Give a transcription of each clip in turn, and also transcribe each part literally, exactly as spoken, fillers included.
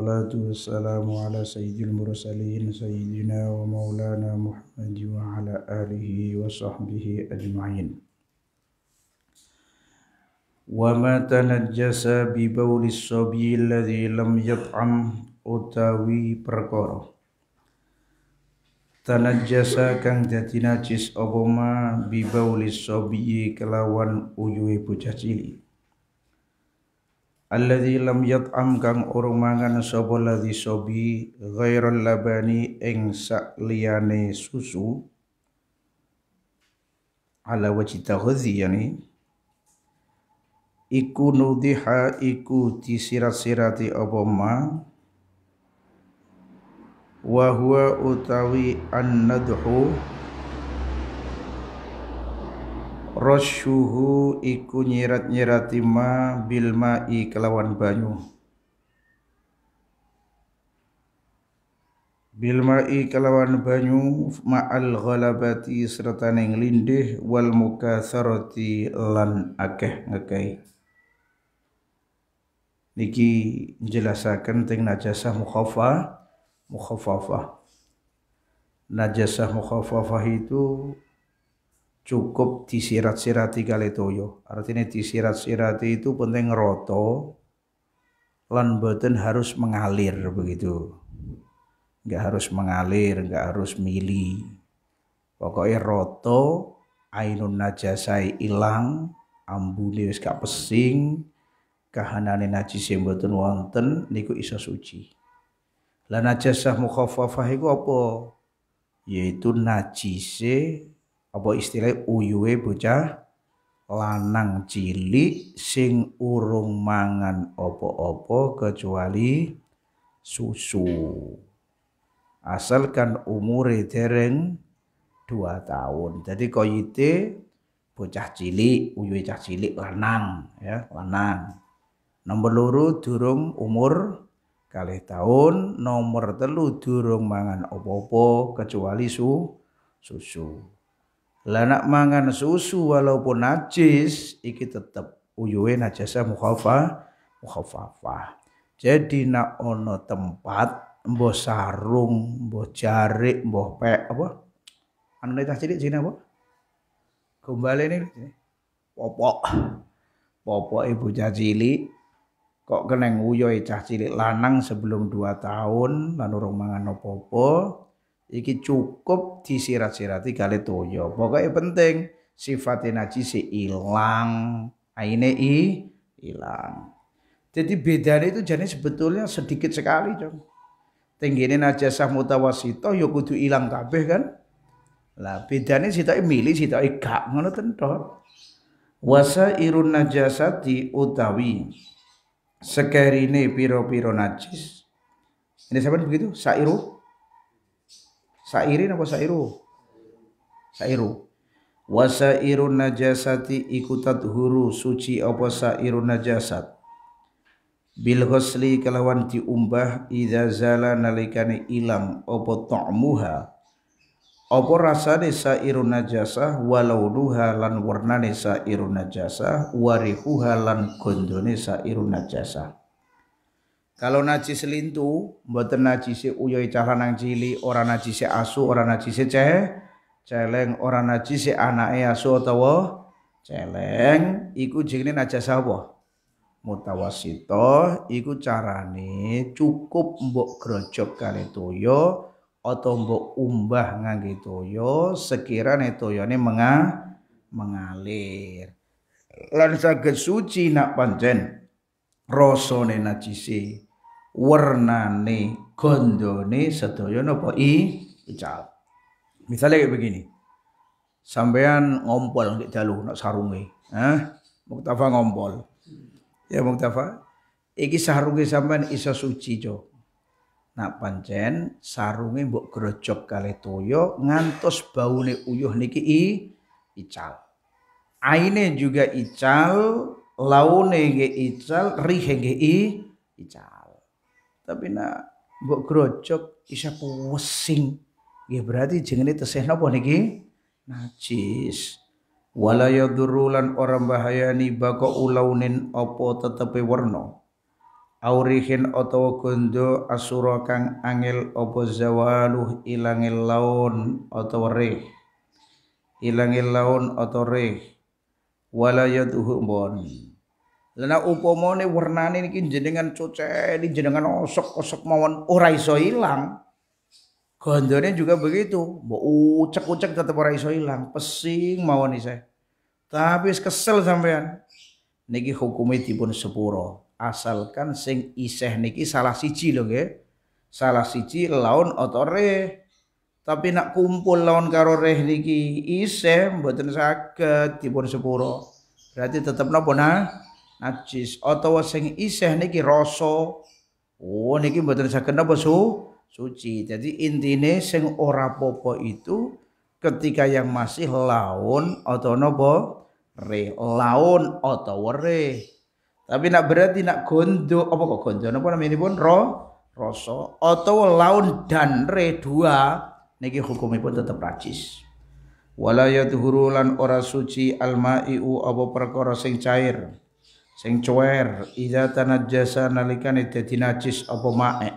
Wassalamu ala sayyidil mursalin sayyidina wa maulana Muhammad wa ala alihi wa sahbihi ajma'in. Wa ma tanajjasa bi baulis sabi alladhi lam yat'am utawi perkara tanajjasa kang dadi najis apa ma bi baulis sabi kelawan uyuhe bocah cilik. Alladzi lam yat'am kang ora mangan sapa ladzi sobi ghairul labani ing sak liyane susu ala wajhi taghzi yani iku nudiha iku disirat-sirati apa ma wa huwa utawi annadhu rasyuhu iku nyirat-nyirati ma bilma'i kelawan banyu bilma'i kelawan banyu ma'al ghalabati serta ning lindih wal mukasarati lan akeh ngekai niki jelasaken teng najasah mukhaffafah mukhaffafah. Najasah mukhaffafah itu cukup disirat-sirati kali toyo, artinya disirat-sirati itu penting roto lan boten harus mengalir begitu, nggak harus mengalir, nggak harus mili, pokoknya roto ainun najasai ilang ambune wis gak pesing kahanane najis sing boten wonten niku iso suci. Lah najasah mukhaffafah iku apa? Yaitu najise apa istilah uyuwe bocah lanang cilik sing urung mangan apa-apa kecuali susu, asalkan umure dereng dua tahun. Jadi koyite bocah cilik, uyuwe cah cilik lanang ya, lanang. Nomor loro durung umur kalih tahun, nomor telu durung mangan apa-apa kecuali su susu. Lah nak mangan susu walaupun najis iki tetep uyuhe najasah mukhaffafah mukhaffafah. Jadi nak ono tempat mboh sarung, mboh jarik, mboh pek apa anu cah cilik jenenge apa gombalene popok popok ibu cah cilik kok keneng uyuhe cah cilik lanang sebelum dua tahun lan urung mangan apa-apa iki cukup disirat-sirati kali toyo. Pokoknya penting sifatnya najis ilang, aine i ilang. Jadi bedanya itu jadi sebetulnya sedikit sekali. Tinggine najasah mutawasito yo kudu ilang kabeh kan. Lah bedanya sitoke milih sitoke gak ngono ten to. Wasairun najasati utawi sekerine piro-piro najis. Ini sampean begitu sairu Sairin apa sairu? Sairu. Wasairun najasati iku tadhuru suci apa sairun najasat. Bil ghusli kelawan diumbah idza zala nalikane ilang apa ta'muha. Apa rasane sairun najasah walau duha lan warnane sairun najasah warihuha lan gondone sairun najasah. Kalau najis lintu, mboten najise uyuhe cah lanang cilik, ora najise asu, ora najise ceh, celeng, ora najise anake asu utawa celeng, iku jenenge najasah apa? Mutawasito, iku carane cukup mbok grojok kali toyo atau mbok umbah ngangge toyo sekirane toyone mengah mengalir. Lan saged suci nak pancen rasane najise warnane gondone sedaya napa i ical. Misale kayak begini. Sampean ngompol nek dalu nek sarunge, hah? Muktafa ngompol. Ya Muktafa, iki sarunge sampean iso suci, Cuk. Nak pancen sarunge mbok grojok kalih toya ngantos baune uyuh niki i ical. Aine juga ical, laune nggih ical, rihe nggih ical. Tapi nak mbok grojok isa pusing nggih berarti jenenge tesih napa niki najis. Wala yadurru lan ora bahayani baka ulaunin apa tetepe warna aurihin oto kundu asura kang angel opo zawaluh ilangil laun oto rih ilangil laun oto rih walayaduhu bon lana upamane wernane niki jenengan cuceni jenengan osok-osok mawon ora iso ilang gondone juga begitu mbok ucek-ucek tetep ora iso ilang pesing mawon isih tapi kesel sampean niki hukume dipun sepuro asalkan sing iseh niki salah siji lho nggih. Salah siji lawan otore. Tapi nak kumpul lawan karo reh niki iseh mboten saged dipun sepura. Berarti tetep napa nah najis utawa sing iseh niki rasa. Oh niki mboten saged napa su suci. Jadi intine sing ora popo itu ketika yang masih lawan utawa napa reh lawan utawa reh. Tapi nak berarti nak gondo apa kok gondo napa namine pun ro rasa atau laun dan re dua niki hukumipun tetep najis. Wala yadhuru lan ora suci almaiu apa perkara sing cair sing cuwer idza tanajjasa nalikane dadi najis apa mae.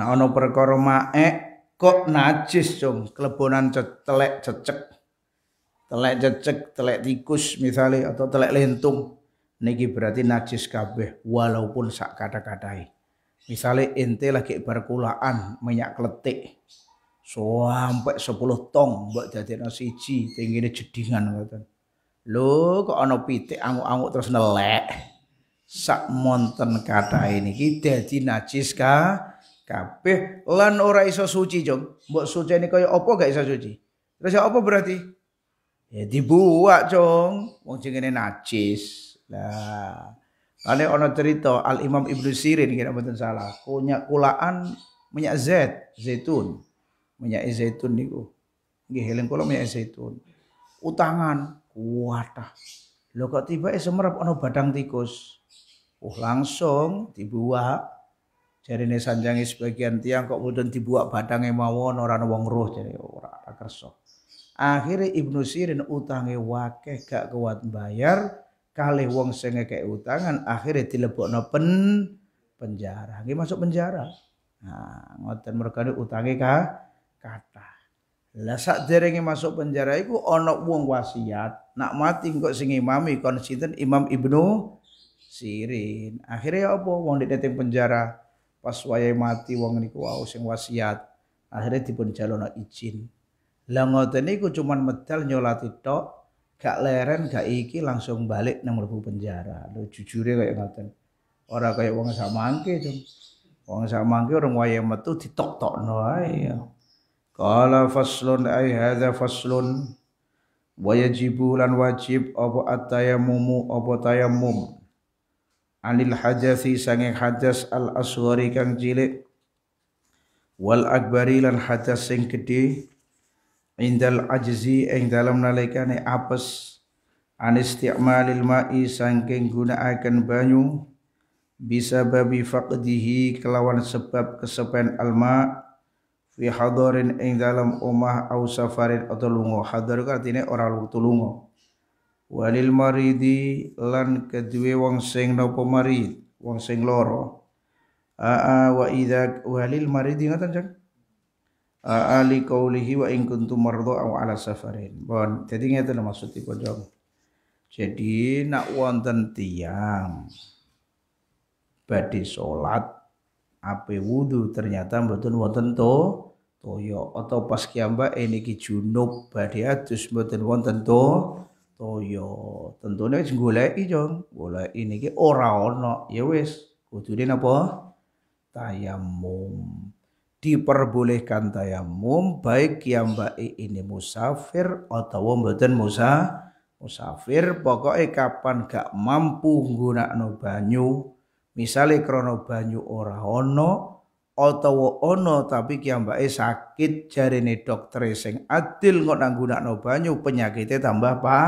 Nah ana perkara mae kok najis cung klebonan celek cecek telek cecek telek tikus misale atau telek lentung niki berarti najis kabeh walaupun sak kata-katai. Misalnya ente lagi berkulaan minyak kletik sampai sepuluh tong mbok dadekno siji tengene jedingan ngoten. Lho kok ana pitik anguk-anguk terus nelek. Sak monten katae niki dadi najis ka kabeh lan ora iso suci, Cung. Mbok suceni kaya apa gak iso suci. Terus ya apa berarti? Ya dibuak, Cung. Wong jenenge najis. Nah, kali ono cerita Al Imam Ibnu Sirin kira mboten salah, punya kulaan minyak zait, zaitun. Minyak zaitun niku. Nggih eling kula minyak zaitun. Utangan kuatah. Lho kok tibake semerap ono badang tikus. Oh langsung dibuak. Jarine sanjange sebagian tiang kok mboten dibuak badange mawon ora ono wong roh jare ora kersa. Akhire Ibnu Sirin utange wakeh gak kuat bayar. Kali wong sing ngekek utangan akhirnya dilebokno pen penjara. Nggih masuk penjara. Nah, ngoten mergane utange ka kata. Lah sakderenge masuk penjara iku ana wong wasiat, nak mati kok sing imami kon sinten Imam Ibnu Sirin. Akhirnya apa wong dititeng penjara pas wayahe mati wong niku wau sing wasiat. Akhirnya dipun jalono izin. Lah ngoten niku cuman medal nyolati tok. Gak leren gak iki langsung balik nang mlebu penjara. Lho jujure kaya ngoten. Ora kaya wong sak mangke, Cung. Wong sak mangke urung wayahe metu ditok-tokno ae. Qala faslun ay hadza faslun wa yajibu lan wajib apa at-tayammum apa tayammum. Anil hadathi sanging hadas al-asghari kang cilik wal akbari lan hadas sing gedhe. Indal ajzi ing dalam nalikane apes an isti'malil ma'i sangking gunaaken banyu bisa babi faqdihi kelawan sebab kesepen alma fi hadarin ing dalam omah au safarin atau lungo hadar artine ora lungo walil maridi lan kedue wong sing napa marid wong sing lara a wa idza walil maridi ngoten jeng ali qaulihi wa in kuntum marda aw ala safarin. Bon, jadi ngeten maksudipun, Jong. Jadi nak wonten tiyang badhe salat ape wudu ternyata mboten wonten to toya atau pas kiambak niki junub badhe adus mboten wonten to toya. Tentune wis goleki, Jong. Goleki niki ora ana. Ya wis, kudune napa? Tayammum. Diperbolehkan tayammum baik kiambake ini musafir atau mboten musa musafir pokoke kapan gak mampu nggunakno banyu misale krana banyu ora ana utawa ana tapi kiambake sakit jarene dokter sing adil kok nang nggunakno banyu penyakitnya tambah pa,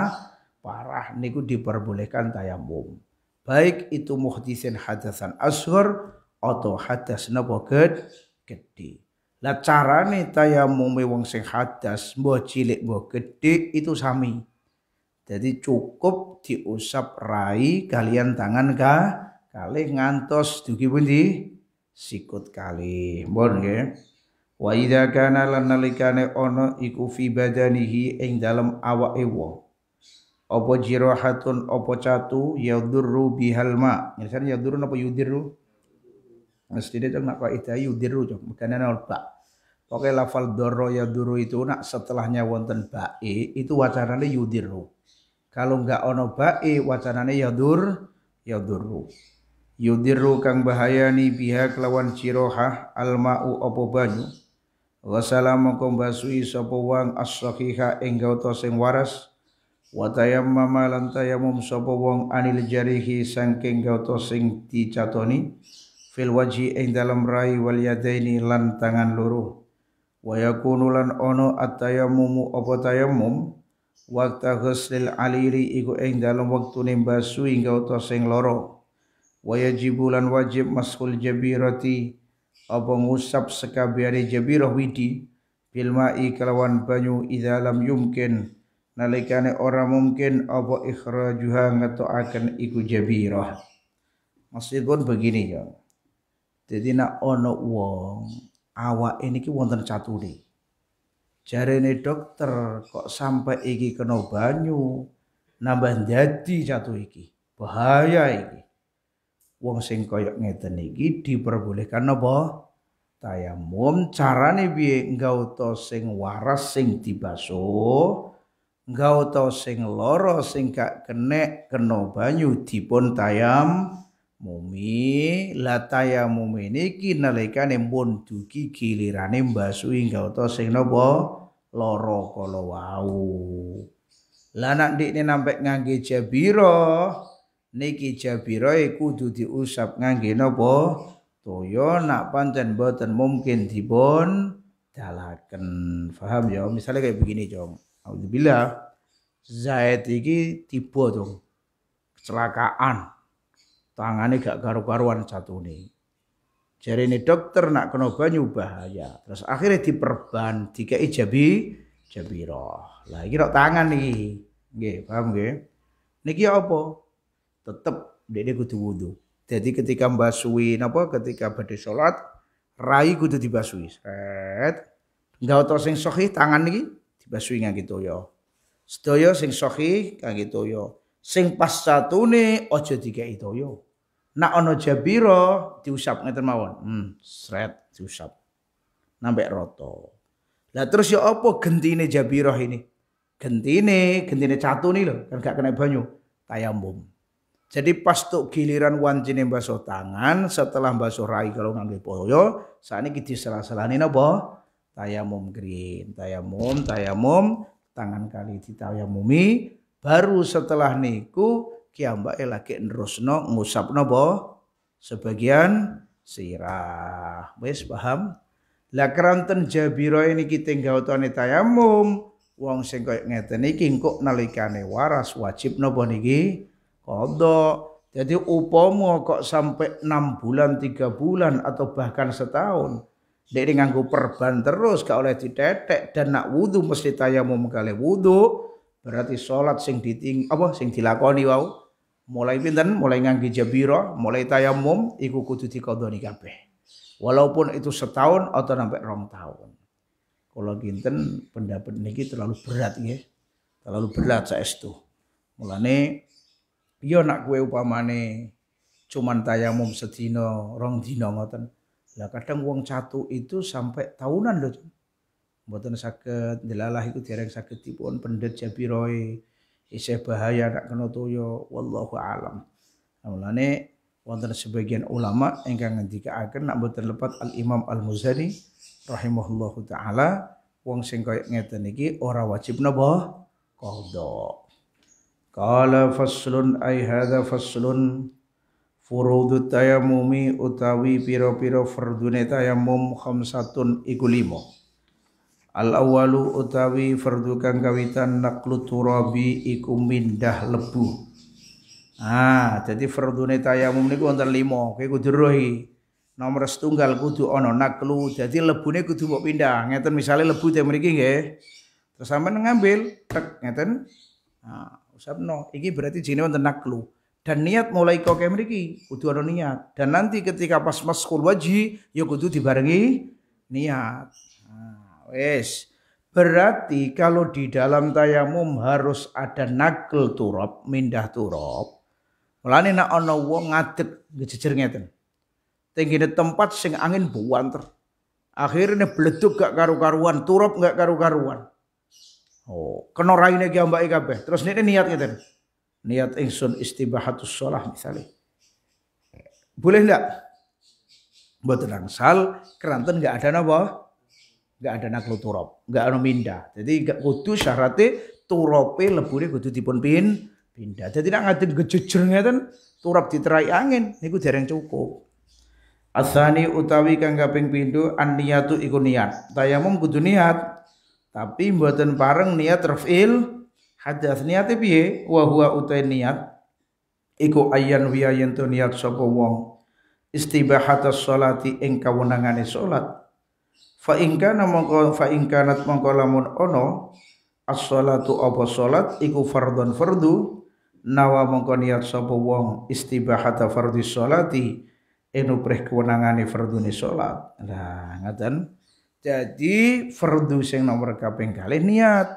parah niku diperbolehkan tayammum baik itu muhdisin hadatsan asghar atau hadas napa gede. Lah carane tayamume wong sing hadas mbok cilik mbok gede itu sami. Jadi cukup diusap rai kalian tangan ka kalih ngantos dugi pundi sikut kalih bon nggih. Wa idza kana lan nalikane ana iku fi badanihi ing dalem awake wong apa jirahatun apa catu yadurru bihal ma ngersan yadurru apa yudirru mesti dite nak kaidah yudirru cok mekanen ora ba pokoke lafal dharra yadurru itu nak setelahnya wonten bae itu wacanane yudirru kalau enggak ono bae wacanane yadur yadurru yudirru kang bahayani biha kelawan jirohah alma'u opo banyu wassalamu kombasui sopo wang as-sahiha enggau toseng waras watayamama lantayamum sopo wang anil jarihi sangking gautoseng dicatoni fil waji eng dalam rai wal yadaini lan tangan loro wayakunulan ono atayamumu opo tayamum wakta ghuslil aliri iku eng dalam waktu nimbasui gautoseng loro wajibulan wajib mashul jabirati apa ngusap sekabiari jabirah widi bilma'i kelawan banyu idza lam yumkin nalikane ora mungkin apa ikhrajuha ngetoaken iku jabirah. Maksudipun begini ya. Dadi nek ana wong awake niki wonten catune. Jarene dokter kok sampai iki kena banyu nambah dadi catu iki. Bahaya iki. Wong sing koyok ngeten iki diperbolehkan napa tayamum carane piye nggawa sing waras sing dibasuh nggawa sing lara sing gak kenek kena banyu dipun tayam mumi la tayamum niki nalikane mun dugi gilirane mbasuhi nggawa sing napa lara kala wau la nek ndikne nampe ngangge jabira niki jabiroe kudu diusap ngangge napa toya nak pancen boten mungkin dipun dalaken paham ya misalnya kayak begini jong alhamdulillah Zaid iki tiba dong kecelakaan tangane gak karu-karuan catune jarene dokter nak kena banyu bahaya terus akhirnya diperban dikei jabi jabiro lah iki tok tangan iki nggih paham nggih niki apa tetep dia kudu wudu. Jadi ketika mbasui napa ketika badhe salat rai kudu dibasui. Set. Nggawa sing sahih tangan niki dibasui ngangge toya. Sedaya sing sahih kangge toya. Sing pas satune aja dikeki toya. Nek ana jabira diusap ngeten mawon. Hmm, sret diusap. Nambe rata. Lah terus ya apa gentine jabirah ini? Gentine, gentine catune lho, kan gak kena banyu. Tayamum. Jadi pas tuk giliran wancine mbasuh tangan setelah mbasuh rai kalau ngangge toya sakniki diselah-selahne napa tayamum green tayamum tayamum tangan kali ditayamumi baru setelah niku kiambake lagi nerusno ngusap napa sebagian sirah wis paham lah kranten jabira niki tenggawatane tayamum wong sing koyo ngeten iki engko nalikane waras wajib napa niki kodo. Jadi upama kok sampai enam bulan, tiga bulan atau bahkan setahun. Dek nganggo perban terus gak oleh ditetek dan nak wudu mesti tayamum kali wudu. Berarti salat sing diting apa sing dilakoni wau. Mulai pinten, mulai nganggo jabira, mulai tayamum iku kudu dikodoni kabeh. Walaupun itu setahun atau sampai rong tahun. Kalau kinten pendapat niki terlalu berat nggih. Terlalu berat saestu. Mulane yo nak kowe upamane cuman tayamum sedina rong dina ngoten. Lah kadang wong catu itu sampai tahunan lho. Mboten saged ndelalah iku dereng saged dipun pendet jabiroe. Isih bahaya nak kena toya wallahu alam. Mulane wonten sebagian ulama ingkang ngendikaaken nak mboten lepat Al Imam Al Muzani rahimahullahu taala wong sing kaya ngeten iki ora wajib napa qadha. Qala faslun ay hadza faslun furudut tayamumi utawi pira-pira fardune tayamum khamsatun iku lima al awalu utawi fardu kang kawitan naqlu turabi iku mindah lebu ah jadi fardune tayamum niku wonten lima kowe kudu roh iki nomor setunggal kudu ana naqlu jadi lebune kudu mbok pindah ngeten misale lebu teh mriki nggih terus sampean ngambil tek ngeten nah usapno iki berarti jine wonten naklu Dan niat mulai kau kayak meriki, kudu ada niat. Dan nanti ketika pas maskul wajih, ya kudu dibarengi niat. Nah, wes. Berarti kalau di dalam tayamum harus ada nakal turab, mindah turab. Mulane nek ana wong ngadeg ngejejer ngeten. Tenggine tempat sing angin buwanter. Akhirnya bleduk gak karu-karuan, turab gak karu-karuan. Oh, kena raine ki ambake kabeh. Terus niki niat ngeten. Niat ingsun istibahatus sholah misalnya. Boleh enggak? Mboten angsal, keranten enggak ada napa? Enggak ada naklu turab, enggak ana mindah. Jadi enggak kudu syaraté turape lebure kudu dipun pin pindah. Jadi nek ngadeg gejejer ngeten, turab diterai angin niku dereng cukup. Asani utawi kang kaping pindho an niyatu iku niat. Tayamum kudu niat, tapi mboten pareng niat raf'il hadas. Niate piye? Wa huwa utai niat iku ayyan wiya yen to niat sapa wong istibahatus sholati ing kawenangane salat. Fa in kana mongko fa in kanat mongko lamun ono as-sholatu apa salat iku fardhon fardu nawa mongko niat sapa wong istibahata fardhi sholati eno preh kewenangane fardune salat. Lah ngaten. Jadi fardu sing nomor kaping kalih niat.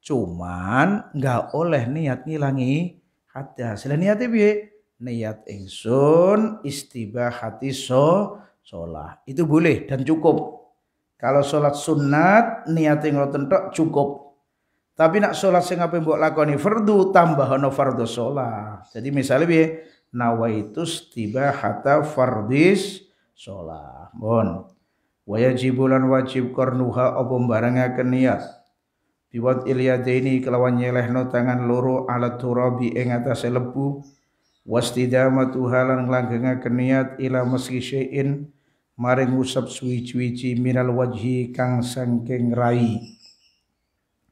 Cuman nggak oleh niat ngilangi hadas. Lah niate piye? Niat ingsun istibahati so sholat. Itu boleh dan cukup. Kalau sholat sunat niate ngoten tok cukup. Tapi nak sholat sing ape mbok lakoni fardu tambah ono fardu sholat. Jadi misalnya piye? Nawaitu istibahata fardis sholat. Mohon. Wajibulan wajib karnuha apa mbarangaken niat. Biwat ilyadaini kelawan nyelehno tangan loro ala turabi ing atase lebu wastidamatu halan nglangengaken niat ila meski syai'in maring usap suwi-suwi minal wajhi kang saking rai.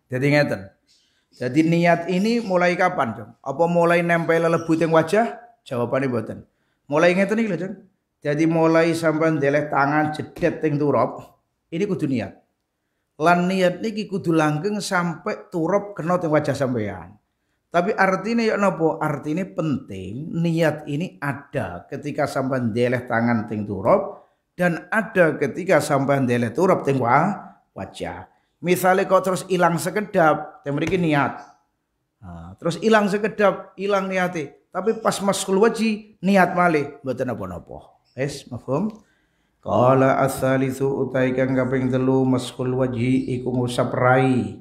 Jadi ngeten. Jadi niat ini mulai kapan, Jong? Apa mulai nempel lebu teng wajah? Jawabane mboten. Mulai ngeten iki lho, Jong. Jadi mulai sampean deleh tangan jedet teng turab, ini kudu niat. Lan niat niki kudu langgeng sampai turab kena teng wajah sampean. Tapi artinya ya napa? Artinya penting niat ini ada ketika sampean deleh tangan teng turab dan ada ketika sampean deleh turab teng wajah. Misalnya kau terus hilang sekedap, teng mriki niat. Nah, terus hilang sekedap, hilang niate. Tapi pas maskul wajih niat malih mboten napa-napa. Wis, mafhum? Qala as-salisu utai kang kaping telu maskul wajhi iku ngusap rai.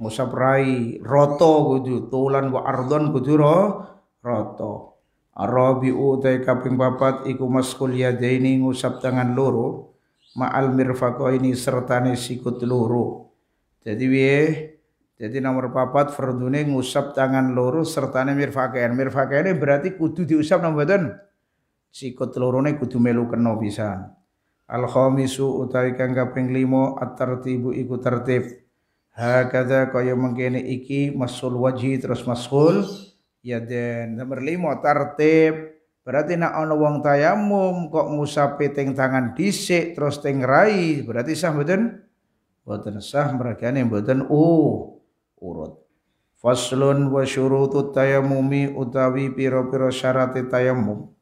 Ngusap rai roto kudu tulan wa ardon kudu roto. Arabiu utai kaping papat iku maskul yadaini ngusap tangan loro ma'al mirfaqaini sertane sikut loro. Jadi piye? Jadi nomor papat fardune ngusap tangan loro sertane mirfaqain. Mirfaqain berarti kudu diusap napa mboten? Sikut lorone kudu melu kena pisan. Al-khamisu utawi kang kaping lima at-tartibu iku tertib. Hakadha kaya mengkene iki masul wajhi terus masul yaden. Nomor lima tertib. Berarti nek ana wong tayamum kok ngusapi teng tangan dhisik terus teng rai, berarti sah mboten? Mboten sah, mergane mboten oh urut. Faslun wa syurutut tayamumi utawi pira-pira syarate tayamum.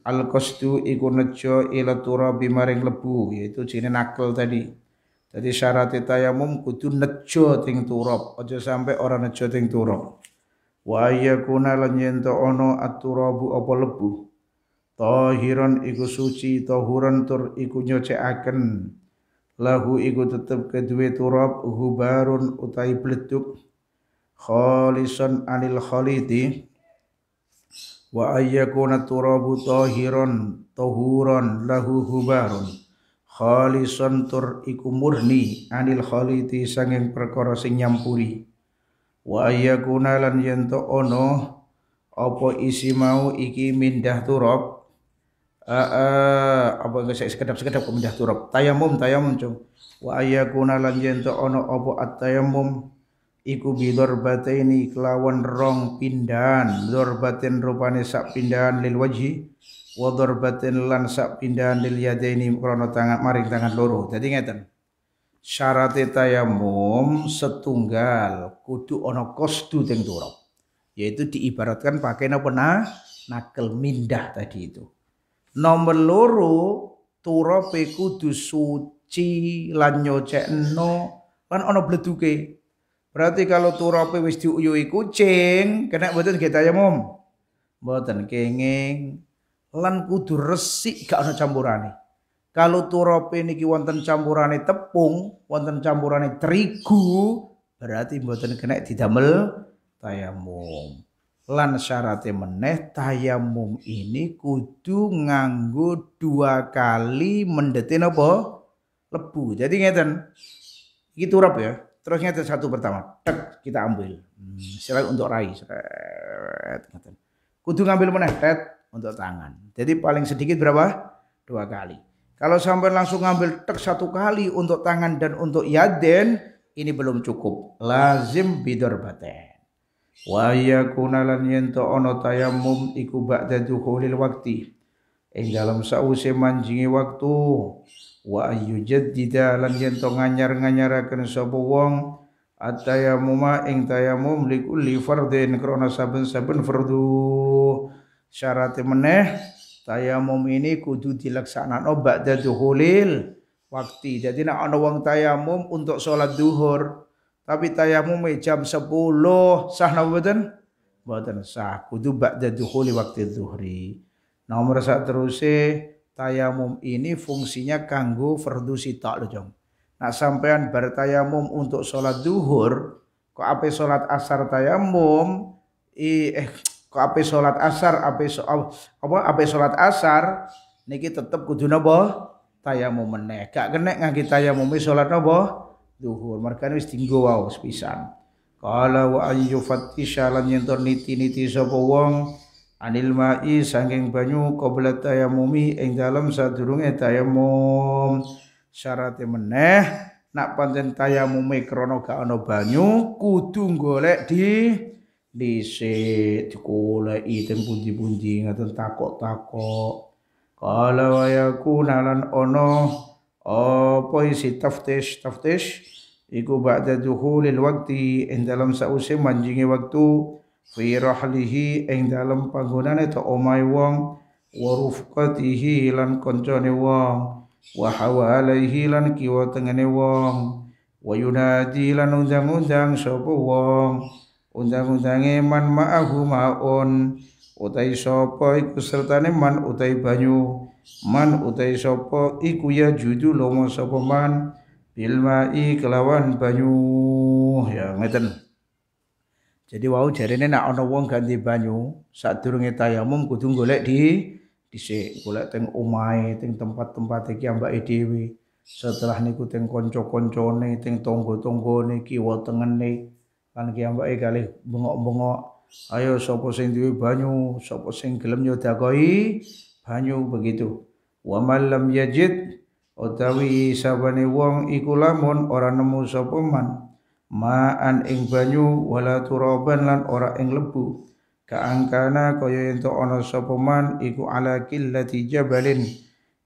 Al-qasdu iku nejo ila turabi maring lebu, yaitu jenis nakal tadi. Jadi syarat tayamum kudu nejo ting turab, aja sampai orang nejo ting turab. Wa yakuna lan yen to ono at-turabu apa lebu. Tahiran iku suci, tahuran tur iku nyucikaken. Lahu iku tetep kedue turab hubarun utai bleduk. Khalisan anil khalidi. Wa ayyakuna turabu tahiran tahuran lahu hubarun khalisan tur iku murni anil khaliti sanging perkara sing nyampuri. Wa ayyakuna lan yen to ono apa isi mau iki mindah turab aa apa gesek sekedap-sekedap mindah turab tayamum tayamum cung. Wa ayyakuna lan yen to ono apa at-tayamum iku bidarbataini kelawan rong pindahan. Dorbatin rupane sak pindahan lil wajhi wa dorbatin lan sak pindahan lil yadaini krana tangan maring tangan loro. Jadi ngeten. Syarat tayamum setunggal kudu ana qasdu teng turab. yaitu diibaratkan pakai nopo na nakel mindah tadi itu. Nomor loro turope kudu suci lan nyocekno lan ana bleduke. Berarti kalau turope wis diuyuhi kucing, kena mboten nggih tayamum. Mboten kenging lan kudu resik gak ana campurane. Kalau turope niki wonten campurane tepung, wonten campurane terigu, berarti mboten kena didamel tayamum. Lan syaratnya meneh tayamum ini kudu nganggo dua kali mendetin apa lebu. Jadi ngeten iki turap ya, terus ngeten satu pertama tek, kita ambil hmm, seret untuk rai seret ngeten. Kudu ngambil meneh tet untuk tangan. Jadi paling sedikit berapa? Dua kali. Kalau sampai langsung ngambil tek satu kali untuk tangan dan untuk yaden ini belum cukup. Lazim bidor baten. Wa yakuna lan yanto ono tayamum iku ba'da dukhulil waqti ing dalam sause manjingi waktu wa ayujaddida lan yanto nganyar-nganyaraken sapa wong atayamuma ing tayamum likulli fardhin krana saben-saben fardhu. Syarate meneh tayamum ini kudu dilaksanakno ba'da dukhulil waqti. Jadi nek ana wong tayamum untuk salat zuhur tapi tayamum jam sepuluh sah napa mboten? Mboten sah. Kudu ba'da dukhuli waktu zuhri. Nomor sateruse tayamum ini fungsinya kanggo fardhu sitok lho, Jong. Nah, sampean bar tayamum untuk salat zuhur, kok ape salat asar tayamum, I, eh kok ape salat asar, ape so, apa ape salat asar niki tetep kudu napa? Tayamum meneh. Gak kenek ngangge tayamum salat napa? Duhur, makanya wis tinggo wae sepisan. Kalau wa ayyu fatisha lan yentor niti-niti sapa wong anil ma'i saking banyu qabla tayamumi ing dalem sadurunge tayamum. Syarate meneh nak pancen tayamume krana gak ana banyu kudu golek di dhisik dikoleki teng pundi-pundi ngaten takok-takok. Kalau wa yakuna lan ono apa isi taftish taftish iku ba'da dukhulil waqti ing dalam sause manjingi waktu fi rahlihi ing dalam panggonane ta omahe wong wa rufqatihi lan koncone wong wa hawalaihi lan kiwa tengene wong wa yunadi lan undang-undang sapa wong undang-undange man ma'ahu ma'un utai sapa iku sertane man utai banyu man utai sapa iku ya judu lomo sapa man bil mai kelawan banyu ya ngeten. Jadi wau jarene nek ana wong ganti banyu sadurunge tayamum kudu golek di dhisik, golek teng omahe, teng tempat-tempat iki ambake dhewe. Setelah niku teng kanca-kancane, teng tangga-tanggane, kiwa tengene lan ki ambake kalih bengok-bengok. Ayo sapa sing duwe banyu, sapa sing gelem nyodakoi banyu begitu. Wa man lam yajid utawi sabane wong iku lamun ora nemu sapa man ma'an ing banyu wala turaban lan ora ing lebu. Kaangkana kaya ento ana sapa man iku ala qillati jabalin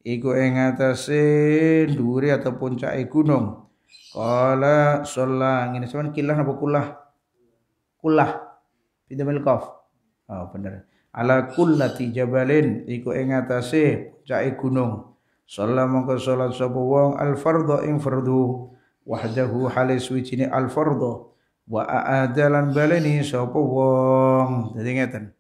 iku ing atase dhuwure atau puncake gunung. Qala sallallahu ngene sampean kilah napa kulah? Kulah. Bidamil qaf. Oh bener. Ala kullati jabalin iku ing atase puncake gunung. Salat mongko salat sapa wong al fardhu ing fardhu wahdahu halis wijine al fardhu wa aadalan baleni sapa wong. Dadi ngeten.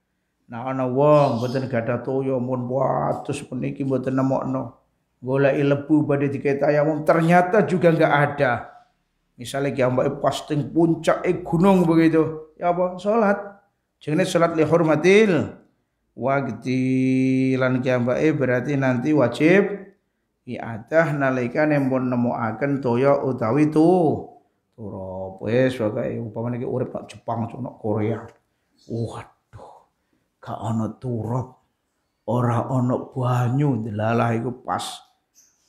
Nah ana wong mboten gadah toya mun watus puniki mboten nemokno. Goleki lebu badhe diketayamum ternyata juga enggak ada. Misalnya ki ambake posting puncake gunung begitu. Ya apa? Salat. Jenenge salat li hurmatil waqti lan kiambake berarti nanti wajib iadah nalika nembon nemokaken toya utawi tu turap wis pokoke upamane ki urip tok Jepang tok Korea. Waduh. Gak ana turap, ora ana banyu, delalah iku pas.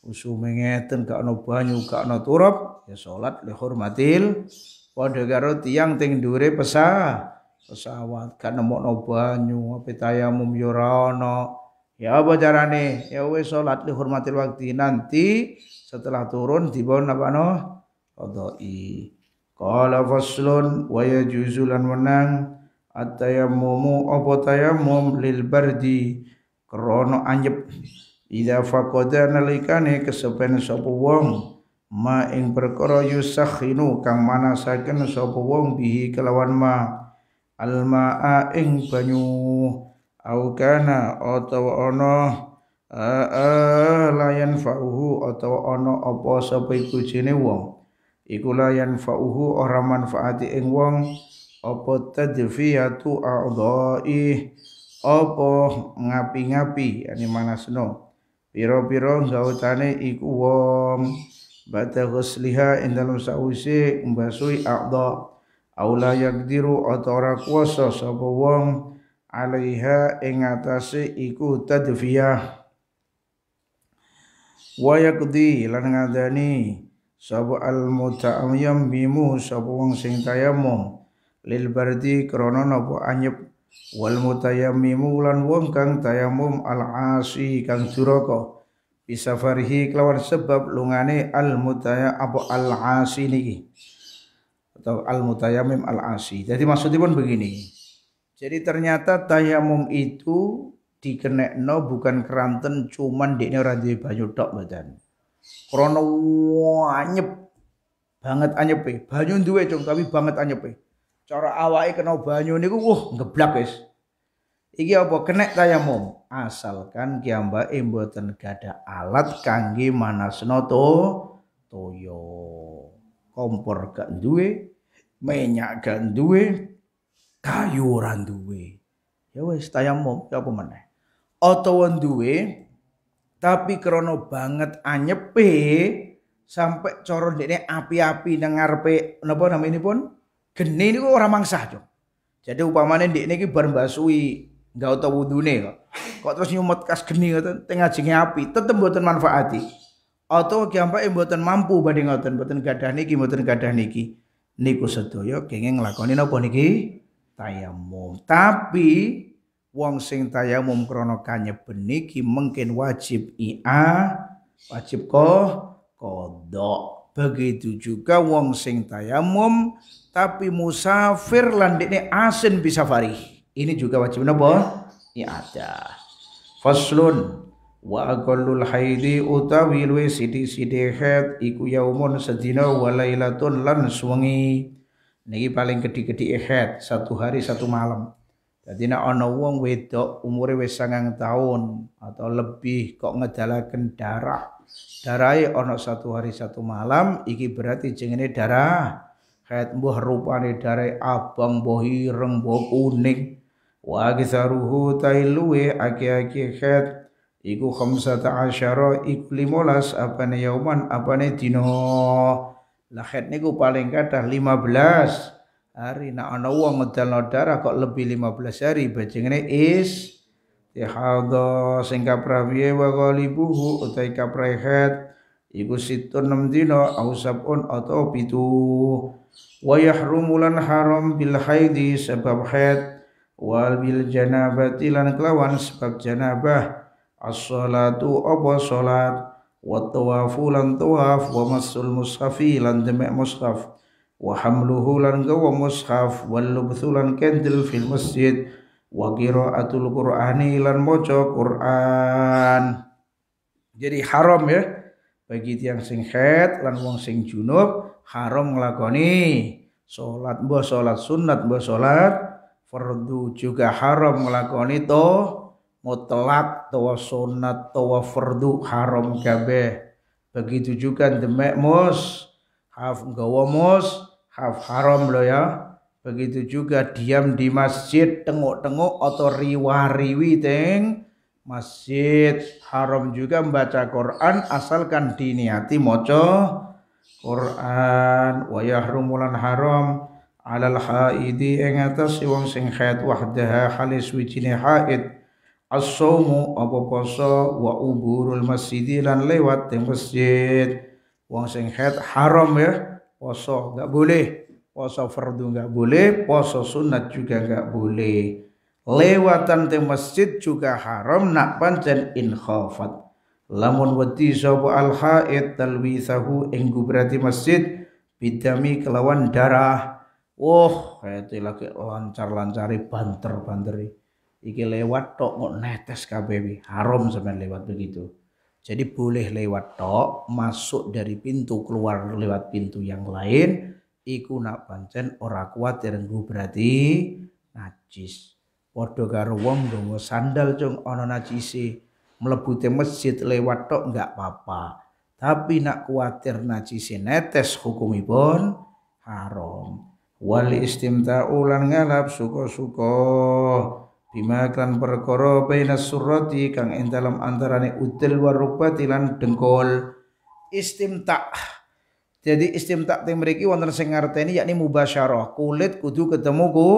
Usume ngeten gak ana banyu, gak ana turap, ya salat li hurmatil padha karo tiyang teng dhuwure pesah. Pesawat kan nemokno banyu ape tayamum ya ora ana. Ya apa carane? Ya wis salat dihormatil waktu nanti setelah turun dibon apa no qadai. Qala faslun wa yajuzu lan menang at-tayammumu apa tayammum lil bardi krana anjep idza faqada nalikane kesepen sapa wong ma ing perkara yusakhinu kang manasaken sapa wong bihi kelawan ma almaa ing banyu au kana atawa ana layan fa'uhu atawa ana apa sapa iku jene wong iku layan fa'uhu ora manfaati ing wong apa tadfiyatu a'dha'i apa ngapi-ngapi yani manasno piro-piro gautane iku wong bata ghusliha ing dalem sawise mbasui a'dha aula yaqdiru atara kuasa sapa wong alaiha ing atase iku tadfiyah wa yaqdi lan ngadani sapa al muta'ammim bimu sapa wong sing tayammum lil bardi krana napa anyep wal mutayammimu lan wong kang tayammum al asi kang duraka bisa farhi kelawan sebab lungane al mutaya apa al asi niki atau al mutayammim al asi. Jadi maksudipun begini, jadi ternyata tayammum itu dikenekno bukan keranten cuman dekne ora duwe banyu tok mboten, krana anyep banget anyepe banyu duwe cung tapi banget anyepe cara awake kena banyu niku wah ngeblak wis. Iki apa kenek tayammum asalkan kiambake mboten gadah alat kangge manasna to toya. Kompor gak duwe, minyak gak duwe, kayu ora duwe. Ya wis tayammum apa meneh. Atawa duwe tapi krana banget anyepe sampai cara ndekne api-api nang ngarepe napa namanipun geni niku ora mangsah, Cuk. Jadi upamane ndek niki bar mbasui, enggak utawa wudune kok. Kok terus nyumet kas geni ngoten teng ajenge api, tetep mboten manfaati. Atau kiampake mboten mampu badhe ngoten, mboten gadah niki, mboten gadah niki. Niku sedaya kenging nglakoni napa niki? Tayammum. Tapi wong sing tayammum krana kanyeben niki mungkin wajib ia, wajib kok qadha. Begitu juga wong sing tayammum tapi musafir lan dekne asin bisa farih. Ini juga wajib napa? I'adah. Faslun wa aqallul haidi utawi luwih sithik-sithik haid iku yaumun sedina wa lailatun lan suwengi. Niki paling gedhi-gedhi haid satu hari satu malam. Dadi nek ana wong wedok umure wis sangang taun atau lebih kok ngedalaken darah, darahe ana satu hari satu malam iki berarti jenenge darah haid, mbuh rupane darahe abang mbuh ireng mbuh kuning. Wa kisaruhu tailuwe aki-aki haid iku khamsata asyara iku limolas apane yauman apane dina. Lah haid niku paling kathah lima belas hari. Nak ana wong ngedalno darah kok lebih lima belas hari bajengene is tihadha sing kaprawiye wa qalibuhu utai kaprehat iku situn enam dina au sabun atau pitu wa yahrumulan haram bil haidi sebab haid wal bil janabati lan kelawan sebab janabah as-salatu apa salat wa tawafu lan tawaf wa masul mushafi lan demek mushaf wa hamluhu lan gawa mushaf wal lubthu lan kendel fil masjid wa qiraatul qur'ani lan maca Qur'an. Jadi haram ya bagi tiang sing haid lan wong sing junub haram nglakoni salat, mbah salat sunat mbah salat fardhu juga haram nglakoni to mutlak to sunat to fardhu haram kabeh. Begitu juga demek mus haf nggawa mus haf haram lo ya. Begitu juga diam di masjid tengok-tengok atau riwah-riwi teng masjid haram juga. Membaca Quran asalkan diniati maca Quran. Wa yahrumulan haram alal haidi ing atas wong sing haid wahdaha halis wijine haid as-saumu apa poso wa uburul masjid lan lewat teng masjid. Wong sing haid haram ya poso enggak boleh, poso fardu enggak boleh, poso sunat juga enggak boleh. Lewatan teng masjid juga haram nak pancen in khafat. Lamun wedi sapa al haid talwisahu ing gubrati masjid bidami kelawan darah Wah, kayak lagi lancar-lancari banter-banteri. Iki lewat tok kok netes K B B. Haram sampean lewat begitu. Jadi boleh lewat tok, masuk dari pintu, keluar lewat pintu yang lain. Iku nak pancen ora kuwatir nggo berarti najis. Padha karo wong nggawa sandal cung ana najise. Mlebu te masjid lewat tok enggak apa-apa. Tapi nak kuwatir najise netes hukumipun haram. Wal istimta'u lan ngalap suka-suka bima kan perkara bainas surrati kang ing dalem antarane udel warubati lan dengkul. Istimta', jadi istimta' teng mriki wonten sing ngarteni yakni mubasyarah, kulit kudu ketemu ku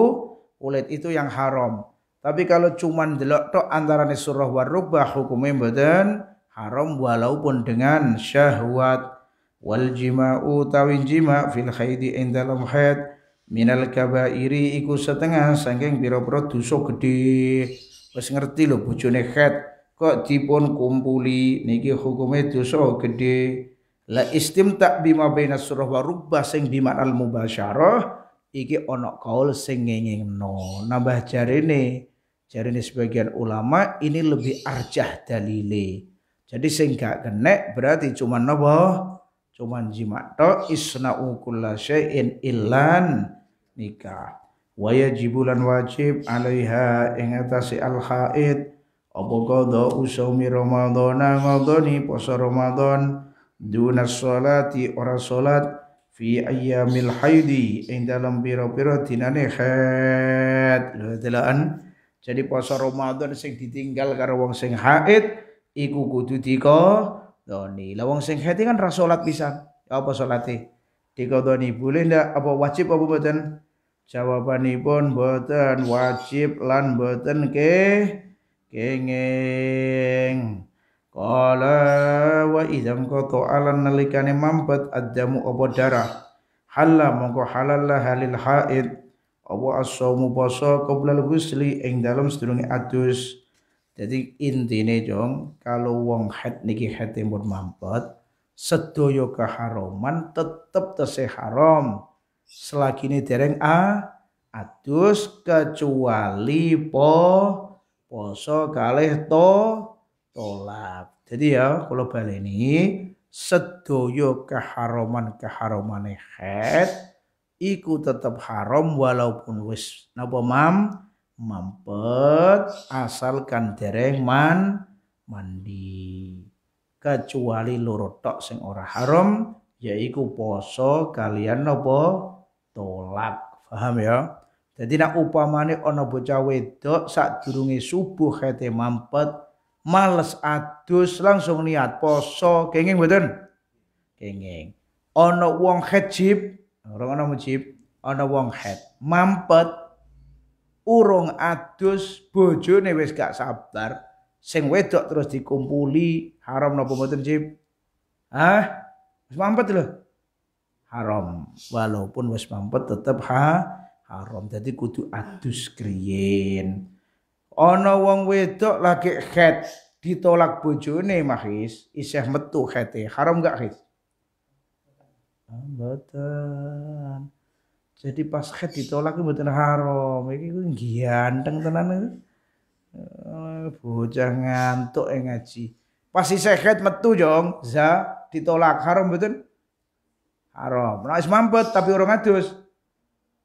kulit, itu yang haram. Tapi kalau cuman delok tok antarane surrah warubah hukume mboten haram walaupun dengan syahwat. Wal jima'u tawin jima' fil haidi ing dalem haid minal kabairi iku setengah saking pira-pira dosa gedhe. Wis ngerti lho bojone khat kok dipun kumpuli niki hukume dosa gedhe. La istimta bima bainas surah wa rubbah sing bimanal mubasyarah iki ana kaul sing ngengingno. Nambah jarene, jarene sebagian ulama ini lebih arjah dalile. Jadi sing gak kenek berarti cuman napa? Cuman jima' tok. Isna'u kulla syai'in illan nikah wajibulan wajib alaiha ing atase al haid apa qada usumi ramadhana madani puasa ramadhan duna sholati ora salat fi ayyamil haidi ing dalam pira-pira dinane haid. Lha jadi puasa ramadhan sing ditinggal karo wong sing haid iku kudu diqadani. Lah wong sing haid kan ra salat pisan, apa salate diqadani boleh ndak, apa wajib apa mboten? Jawabanipun boten wajib lan boten ke kenging. Qala wa idzam qata alan nalikane mampet adamu apa darah halal mongko halal halil haid apa as-shaumu puasa qoblal ghusli ing dalem sedurunge adus. Jadi intine jong kalau wong haid niki haide mun mampet sedaya keharaman tetep tesih haram selagi ini dereng a adus kecuali po poso kalih to tolak. Jadi ya kalau baleni sedoyo keharoman keharomane haid iku tetap haram walaupun wis napa mam mampet asalkan dereng man mandi, kecuali loro tok sing ora haram yaiku poso kalian napa tolak. Paham ya? Jadi nak upamane ana bocah wedok sadurunge subuh haite mampet males adus langsung niat poso kenging mboten? Kenging. Ana wong hajib, ora ana mujib, ana wong haid mampet urung adus bojone wis gak sabar. Sing wedok terus dikumpuli haram napa mboten, Jib? Hah? Wis mampet lho. Haram walaupun wis mampet tetep ha haram. Jadi kudu adus kriyen. Ana wong wedok lagi haid ditolak bojone mahis isih metu haide, haram gak haid? Mboten. Jadi pas haid ditolak mboten haram. Iki ku ganteng tenan iki. Bocah ngantuk e ngaji. Pas isih haid metu jong za ditolak haram mboten? Haram. Nek wis mampet tapi urung adus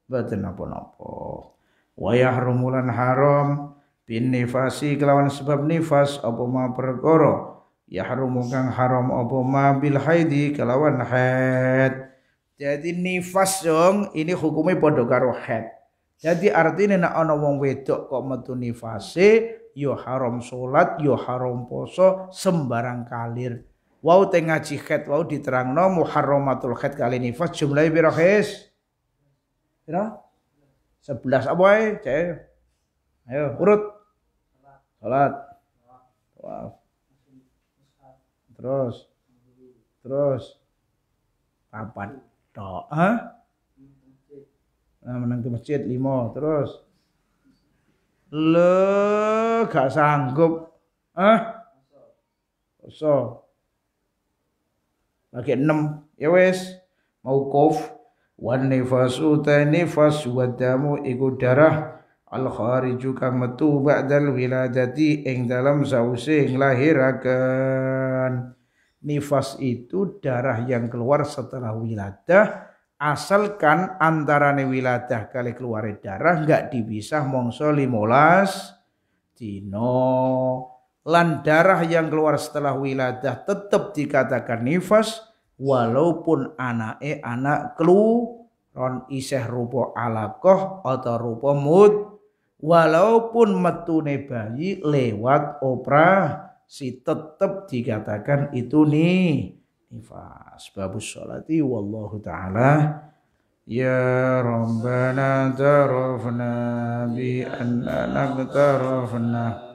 mboten napa-napa. Wa yahrumu lan haram bin nifasi kelawan sebab nifas apa ma perkara yahrumu kang haram apa ma bil haidi kelawan haid. Jadi nifas jong ini hukumnya padha karo haid. Jadi artinya nek ana wong wedok kok metu nifase yo haram salat, yo haram poso, sembarang kalir. Wau teng ngaji haid wau diterangno muharramatul haid kali nifas jumlahe pira khis? Pira? sebelas apa ae, Cek? Ayo urut. Salat. Wah. Terus. Terus. Papat tok, ha? Nah, menang ke masjid lima terus. Lho, gak sanggup. Hah? Poso. Lagi enam ya wes mau kof Wan nifas uta nifas wadamu iku darah al khariju kang metu ba'dal wiladati ing dalam sause nglahiraken. Nifas itu darah yang keluar setelah wiladah, asalkan antarane wiladah kali keluar darah enggak dipisah mongso limolas dino. Lan darah yang keluar setelah wiladah tetap dikatakan nifas walaupun anake anak kelu ron isih rupa alaqah atau rupa mud, walaupun metune bayi lewat operasi tetap dikatakan itu nih nifas. Babus sholati wallahu ta'ala. Ya Rabbana tarafna bi anna naqtarafna